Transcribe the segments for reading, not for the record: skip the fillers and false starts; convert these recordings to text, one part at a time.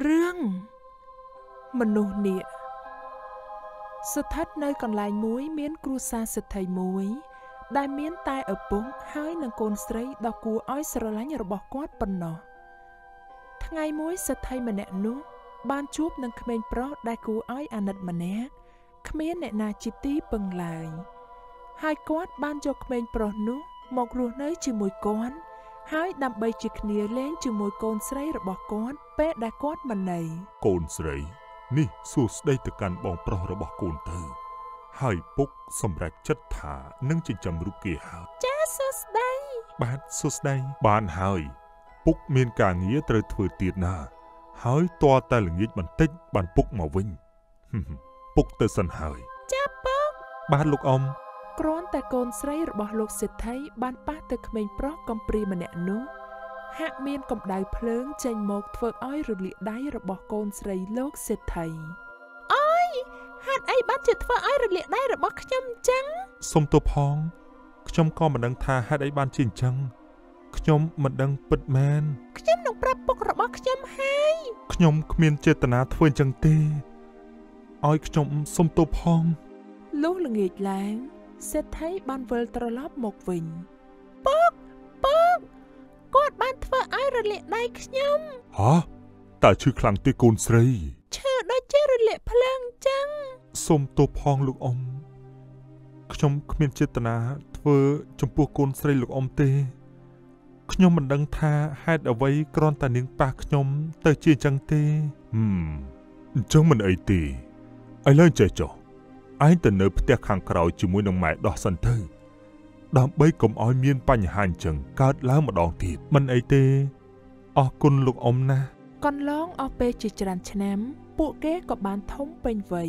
เรื่องมนุษย์เนี่ยสุดท้ายในก่อนลายมุ้ยเมียนครูซาสุดไทยมุ้ยได้เมียนตายเอาปุ้งหายนังโกนสไลดอกกูอ้อยสระล้านยาบกวาดปนหนอทั้งไงมุ้ยสุดไทยมันแหนนุบ้านชุบนังเขมรเพราะได้กูอ้อยอันนัดมันแหนเขมรแหนนาจิตีปังลายหายกวาดบ้านโจเขมรเพราะนุหมอกรูน้อยจิมุยก้อนหายดำใบจิกเนียเล่นจิมุยโกนสไลระบอกก้อนเป๊ะได้กวาดมันไหนโกนสไลนี่สูสได้แต่การบองปลอระบอกกูนเธอให้ปุกสำหรับชัดถานั่งจิจำรุกีหาจ้าสูสได้บ้านสูสได้บ้านหายปุกเมียนกางเงี้ยเตยถือตีนาหายตัวแต่หลังยิ่งบันเต็งบ้านปุกมาวิ่งปุกเตยสันหายจ้าปุกบ้านลูกอมกรอนแต่โกนใส่ระบอกลูกเสร็จไทยบ้านป้าเตยเขมิงปลอกกำปรีมันแหนนุหากเมียนกบได้เพลิงใจหมกเฟออ้อยหรือหลีได้ระบอกโกนใส่โลกเสร็จไทยอ้อยหากไอ้บ้านจุดเฟออ้อยหรือหลีได้ระบอกขยำจังสมตัวพองขยำก็มันดังทาหากไอ้บ้านจริงจังขยำมันดังปิดแมนขยำหนุ่มปรับปกระบอกขยำให้ขยำเมียนเจตนาทเวนจังเตอ้อยขยำสมตัวพองลูกหลังอีกแล้วเสร็จไทยบ้านเวลตระลับหมกวิญป๊อกป๊อกกอดบ้านเธอไอระเละได้ขยำฮะแต่ชื่อคลังตีกูนสรีชื่อได้เจระเละพลังจังสมตัวพองลูกอมขยำขมิ้นเจตนาเธอจมปัวกูนสรีลูกอมเตขยำมันดังท่าให้เอาไว้กรอนตาหนิงปากขยำเตยเจจังเตจังมันไอตีไอเล่นใจจ่อไอแต่เนื้อเตะขังกราวจมูกน้ำหมายดอกสันเธอดำใบกลมอ้อยเมียนปัญหาจังกาดล้างมาดองทีมันไอเตอกุลลูกอมนะก่อนล้องเอาเปจิจรันชนะมปู่แก่กับบานท้องเป็นไว้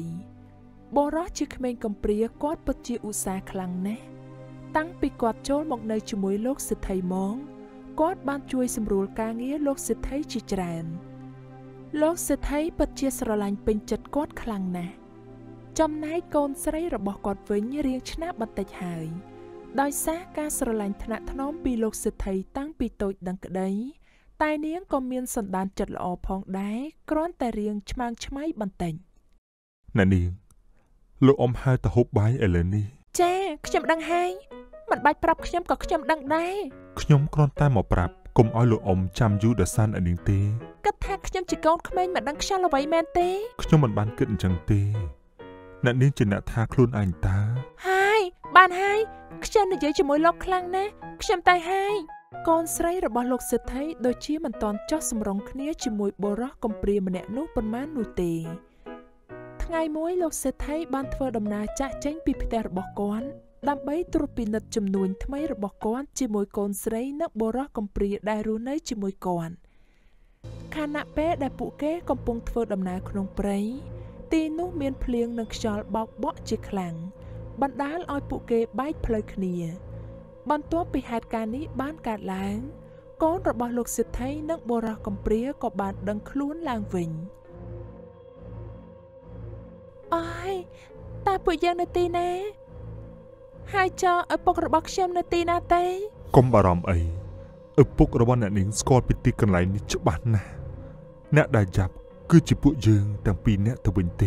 บรอจิขเมงกำเปรียกอดปจิอุสาคลังนะตั้งปีกอดโจนหมกในจมูกโลกสิทธิ์ไทยมองกอดบานช่วยสำรวจกาเงี้ยโลกสิทธิ์ไทยจิจรันโลกสิทธิ์ไทยปจิสระลันเป็นจัดกอดคลังนะจำนายโกนใส่ระบอกกอดไว้เรียงชนะบัตรหายดอยซาการสลายธนาถนอมปีโลกสิทธิ์ไทยตั้งปีโตดังกระไดตายเนี้ยงก็มีสันดานจัดละอพองได้กร้อนแต่เรียงชมังชมัยบันเต็งนั่นเองลูกอมหายตะหบใบเอเลนี่เจ้ขยำดังหายมันใบปรับขยำกับขยำดังได้ขยำกร้อนตายหมอปรับกลมอ้อยลูกอมจำยูเดซันอันหนึ่งเตะกระแทกขยำจีกอนขมิ้นมันดังชาละไว้แมนเตะขยำมันบานเกินจังเตะนั่นเองจะหน้าทาคลุนอันตาบ้านให้ขยำในเยอะจะมวยล็อกคลังนะขยำตายให้ก่อนใส่ระบอลกเสร็จให้โดยชี้มันตอนเจาะสมรองคเนี้ยจะมวยโบรากำเปรียมันแหนนุปนมาหนูเตทั้งไงมวยลกเสร็จให้บ้านเธอดำนาจะเจ้งปีพิเตอร์บอกก้อนดำใบตรูปีนัดจำนวนทำไมระบอกก้อนจะมวยก่อนใส่นักโบรากำเปรียได้รู้ในจะมวยก่อนขณะเป๊ะได้ปุกแก่กำปงเธอดำนาขนมเปรย์ตีนุเมียนเพลียงนักชอลบอกเบาะจีคลังบรรดาอ้อยปุเกใบเพลคเนียบรรตัวปีเหตุการณ์นี้บ้านกาดล้างก้อนระบาดลกสิทธิ์ไทยนักโบราณกำเปรี้ยกบบาดดังคลุ้นลางวิงอ้อยตาปุยยังนาตีนะหายจอไอปุกระบอกเชื่อมนาตีนาเต้กมบารมไอไอปุกระบาดหนิงสกอตปิติกันไหลนิจบันนะเนะได้จับคือจิปุยยังตั้งปีเนะทวินเต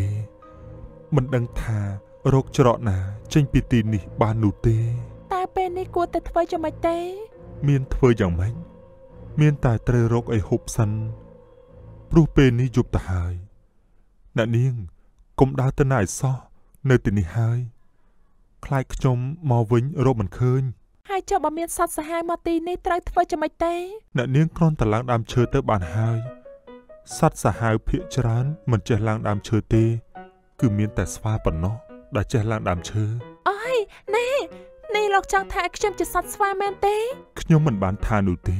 มันดังทาโรคจระนาเจนปีตีนี่บานหนูเตตาเป็นในกลัวแต่ทวายจะมาเตเมียนทวายอย่างมันเมียนตายเตยโรคไอหบสันปรูเป็นนี่ยุบตาหายนั่นเองกมดาตนายซ้อในตีนี่หายคลายขจมมาวิญโรคมันเคยหายเจ้าบ่เมียนสัตว์สหายมาตีนี่ตายทวายจะมาเตนั่นเองกรอนตะลังดามเชอเตบานหายสัตว์สหายเพียจร้านมันจะลังดามเชอเตคือเมียนแต่สวาปนเนาะได้เจริญดามเชื่ออ้อยนี่นี่หลอกจังทายขยำจะสัตว์สวาแมนเต้ขยำมันบ้านทานุเต้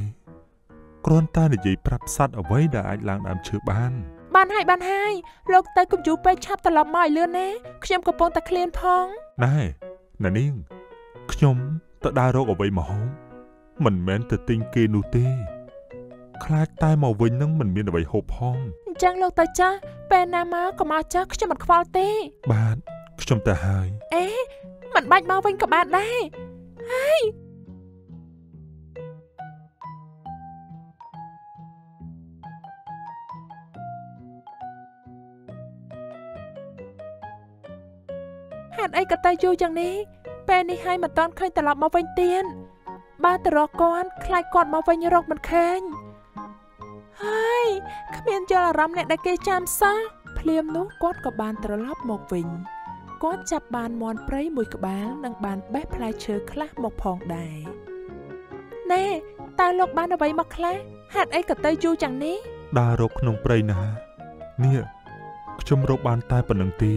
กรอนตาในใจปรับสัตว์เอาไว้ได้ลางดามเชื่อบ้านบ้านให้หลอกตากุมจูไปชับตลอดไม้เลื่อนแน่ขยำกระโปรงตะเคลียนพองได้นั่นเองขยำตะดาโรกเอาไว้หมอมันแม้นแต่ติงเกนูเต้คลายตายหมอวิญญาณมันมีเอาไว้หกพองจังหลอกตาจ้าเป็นนามาก็มาจ้าขยำมันควาเต้บ้านขยำตาหายเอ๊ะมันบ้านมาวิ่งกับบ้านได้ไอ้ หัดไอ้กระต่ายยูจังนี้แปลนี่ให้มาตอนเคยแต่ละมาเป็นเตียนบ้าแต่รอก่อนคลายก่อนมาเป็นยรกมันแข็งเฮ้ยขมิ้นเจอรำเนี่ยได้เกจามซะเพลียมนุ๊กกอดกับบานตะลอบหมกวิ่งกอดจับบานมอนเปรย์มวยกับบานนังบานแบะพลายเชือกคละหมกพองได้แน่ตาลกบานเอาไว้มาคละหัดไอ้กระต่ายยูจังนี้ดารกนงเปรย์นะเนี่ยชมรบบานตายปนังตี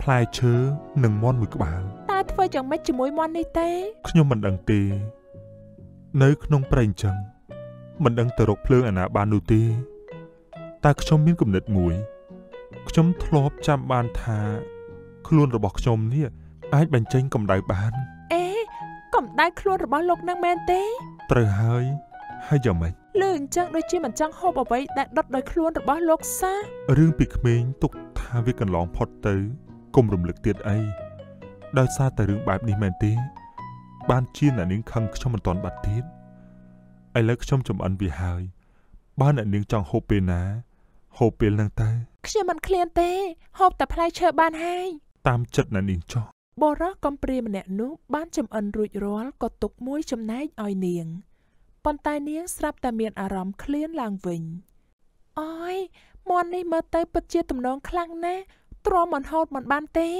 พลายเชือหนึ่งมอนมวยกับบานตาทว่าจังไม่จมวยมอนในเต้ขยมมันดังตีเนยนงเปรย์จังมันดังตะรกเพลิงอนาบานดูตีตาขยมมีกำเนิดมวยขยมทลอบจำบานทาคลวนระบอกขยมเนี่ยไอ้บันเจงกำได้บานเอ๊ะกำได้คลวนระบอกลกนางแมนเต้เตยเฮ้ยให้ยอมไหมเลื่อนจังโดยจีมันจังหอบเอาไว้แต่ดดโดยคลวนระบอกลกซะเรื่องปิกเมงตกทาวิกันหลองพอดเตยกลมรมเหลือเตียดไอ้ได้ซาแต่เรื่องแบบนี้แมนเต้บ้านจีนอันนี้คังขยมมันตอนบัดทิศไอ้เล็กชมจมอันวิหายบ้านอันนึงจังโฮเปนะโฮเปนนางตาเชื่อมันเคลียนเต้โฮแต่พลายเชื่อบ้านให้ตามจัดนั่นเองจ้ะบอระกอมเปรียมเนี่ยนุบ้านจมอันรุยร้อนก็ตกมุ้ยจมน้อยอ้อยเนียงปนตายเนียงสลับแต่เมียนอารมณ์เคลียนลางวิงอ้อยมอนนี่มาเต้ปัจเจตุ่มน้องคลั่งแน่ตรอมมันโฮดมันบ้านเต้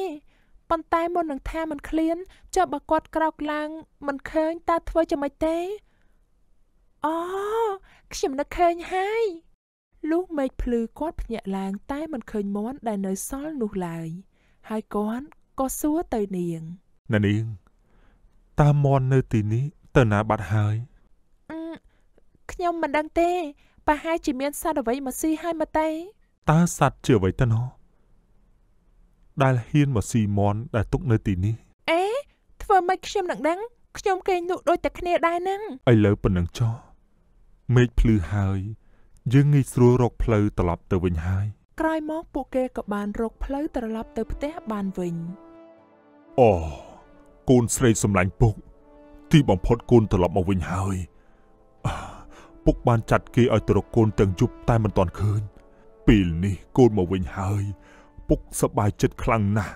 ปนตายมอนหนังแท้มันเคลียนจะบกอดกราวกลางมันเคิงตาทวจะไม่เต้อ๋อขยมนักเคยให้ลูกเมฆพลือกอดหยาลางใต้มันเคยม้อนได้เนยซ้อนลูกลายหายก้อนก็ซัวเตยเนียงนั่นเองตามอนเนยตีนี้เตยนาบัดหายขยมมันดังเต้ปะหายจีเมียนซาดไว้มาซีให้มาเต้ตาสัตว์เจือไว้ตะเนาะได้ละหินมาซีมอนได้ตุกเนยตีนี้เอ๊ะทำไมขยมหนักดังขยมเกยหนุโดยแต่คะแนนได้นั่งไอ้เลิฟปนหนังจ้อเมฆพลือหายยังงี้สัวรกเพลอตลับเตวินหายกลายมองปุกเกกับบานรกเพลอตลับเตปเตะบานวินอ๋อกูนเสยสำลังปุกที่บ่มพดกูนตลับมาวินหายปุกบานจัดเกยเอาตรกกูนเติงจุบใต้มันตอนคืนปีนี้กูนมาวินหายปุกสบายจัดคลังนะ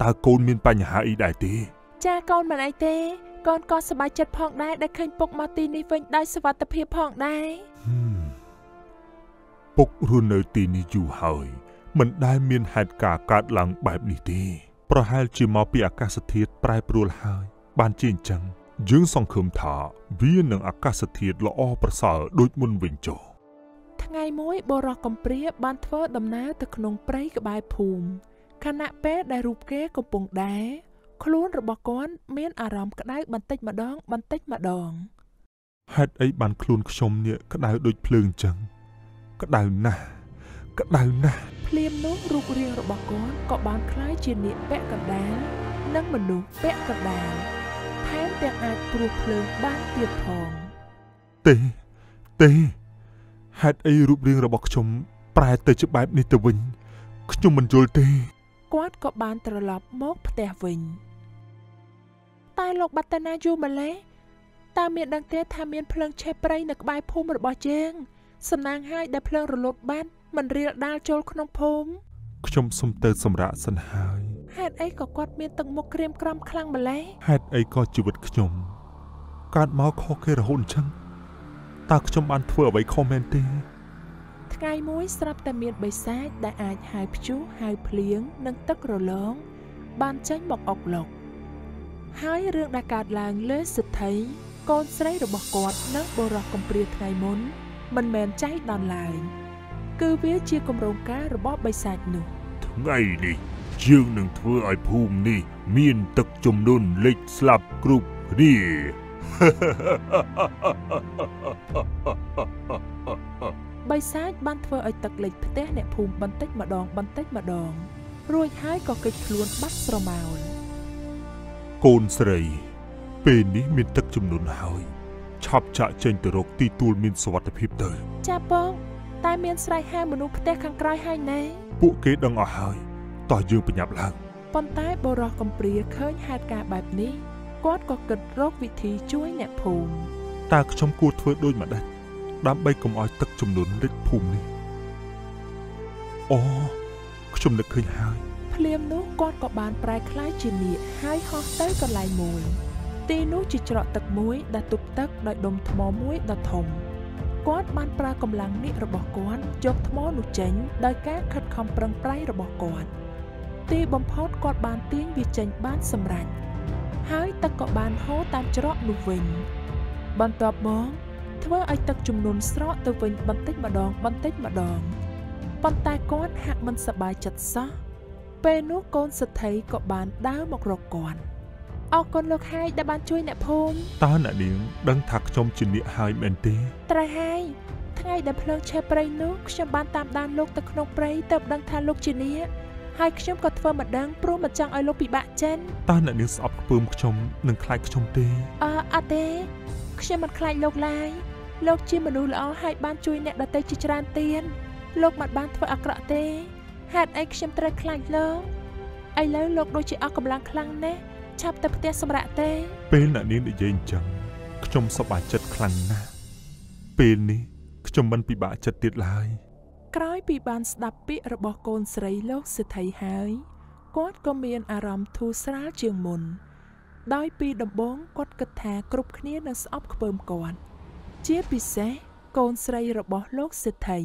ตากูนมีปัญหาอีได้ตีจ้ากูนมาไอเตก่อนก็สบายจัดพองได้ได้เคยปกมาตีนี้เว้นได้สวัสดิเพียพองได้ปกรุ่นเนตีนี้อยู่หายมันได้เมียนหัดกาการหลังแบบนี้ดีเพราะให้จีมาปีอากาศเทียดปลายปลุกหายบานจีนจังยึงส่องเขิมถาวิ่งหนังอากาศเทียดละอ้อประสาดุดมุนวิงโจทั้งไงม้อยบรอกำเปรี้ยบานเทอดำน้ำตะขนงเปรี้ยกับบายภูมิขณะเป๊ะได้รูปเก๊กปงได้คลุ้นระบอกก้อนเมียนอารมณ์ก็ได้บันเต็ดมาดองบันเต็ดมาดองฮัดไอ้บันคลุ้นชมเนี่ยก็ได้โดยเพลิงจังก็ได้นะก็ได้นะเพลียมน้องรูปเรียงระบอกก้อนก็บานคล้ายเจนเนี่ยแปะกับแดงนั่งมันดูแปะกับแดงแถมแต่อาจปลุกเพลิงบ้านเตียบทองเตะฮัดไอ้รูปเรียงระบอกชมปลายเตะจะแบบนี้ตะวันขยมมันโจลเตะกวาดก็บานตะลับมกแต่วิงตายหลอกบัตนาอยู่มาเลยตาเมียนดังเตะทาเมียนเพลิงเชปไรหนักใบพุ่มระบอเจงสำนางให้ได้เพลิงระลดบ้านมันเรียดดาโจลขนมพมชมสมเตอสมระสันหายหัดไอ้ก็กอดเมียนตังมกเรียมกรำคลังมาเลยหัดไอ้ก็จิวดขยมการเมาคอเคระหุนชังตาขยมอันเถื่อไว้คอมเมนต์ตีทงไงมุ้ยสลับแต่เมียนใบแซดได้อาจหายพิจูหายเพลียงนังตักระล้องบานจังบอกออกหลอกให้เรื่องอากาศลางเลือดสุดท้ายก่อนใส่ระบบกอดนักบรอกรมเปรียดไงมุนมันแมนใจดอนลายคือเวียเชียกรมโรงการะบบใบสายหนุ่มทั้งไงนี่เชียงหนึ่งเพื่อไอภูมินี่มีนตกจมดุนเล็กสลับกรุบนี่ ใบสายบันเทอไอตกเล็กเตะเนี่ยภูมิบันเต็ดมาดองรวยหายก็เกิดคลวนบัตรมาวโกนเสยเป็นนี้มินตักจำนวนหายชอบจะเจนตรกตีตูนมินสวัสดิพิบเตยจ้าป้องตายมินสไลห้ามนุษย์เตะขังกลายให้แน่ปุกเกดังอ่ะหายต่อยืนเป็นหยาบลังปนตายบรอกรมเปรียเคยหาดกาแบบนี้กอดก็เกิดโรควิธีช่วยแหนบภูมิตาชมกูเถิดด้วยมาได้ดำใบกมอ้อยตักจำนวนฤทธิ์ภูมินี่อ๋อชมนึกเคยหายเพ phliêm nốt con có bàn prai khai chỉ niệm hai hoa tới còn lại mùi. Tì nốt chỉ trọ tật muối đã tụt tắc đợi đồng thò muối đã thòng. Quát bàn prai cầm lăng nị rồi bỏ quán chọc thò nụ chánh đợi các khát không prang prai rồi bỏ quán. Tì bấm phốt quát bàn tiếng vì chánh bàn sầm rành. Hái tắc có bàn hố tam trọ nụ vịnh. Bàn tọp món. Thưa ai tắc chùm nôn sọ từ vịnh bàn tích mà đòn. Bàn tay quát hạng mình sợ bài chặt xó. Về nốt con sẽ thấy có bán đá một rọc còn. Ở con lọc hai đã bán chui nạp hôm. Ta nạ điếng đang thạc trong trình địa hai bên tí. Trai hai, thay đã phân chè bày nước trong bán tạm đàn lúc ta không bày tập đang thang lúc trình địa. Hai khi có thơ mà đang pro mà chẳng ai lúc bị bạ chân. Ta nạ điếng sọp bơm trong nâng khai trong tí. Tế, khi mặt khai lọc lại. Lọc chi mà nụ lọ hai bán chui nạp đã tới chi tràn tiên. Lọc mặt bán thơ ạc rạ tế. Hạt ai xem trai khăn lớn. Ai lấy lột đôi chị áo cầm lăng khăn nè. Chạp tập tiết xong rạ tê. Bên là nên để dành chẳng. Trong sọ bà chất khăn nè. Bên này, trong bánh bị bà chất tiết lại. Cái bị bàn đạp bị rồi bỏ con sấy lột sẽ thấy hái. Quát có miền ả rộng thu sá trường môn. Đói bị đầm bốn quát kết thả cục khía nâng sọ ốc bơm còn. Chia bị xế, con sấy rồi bỏ lột sẽ thấy.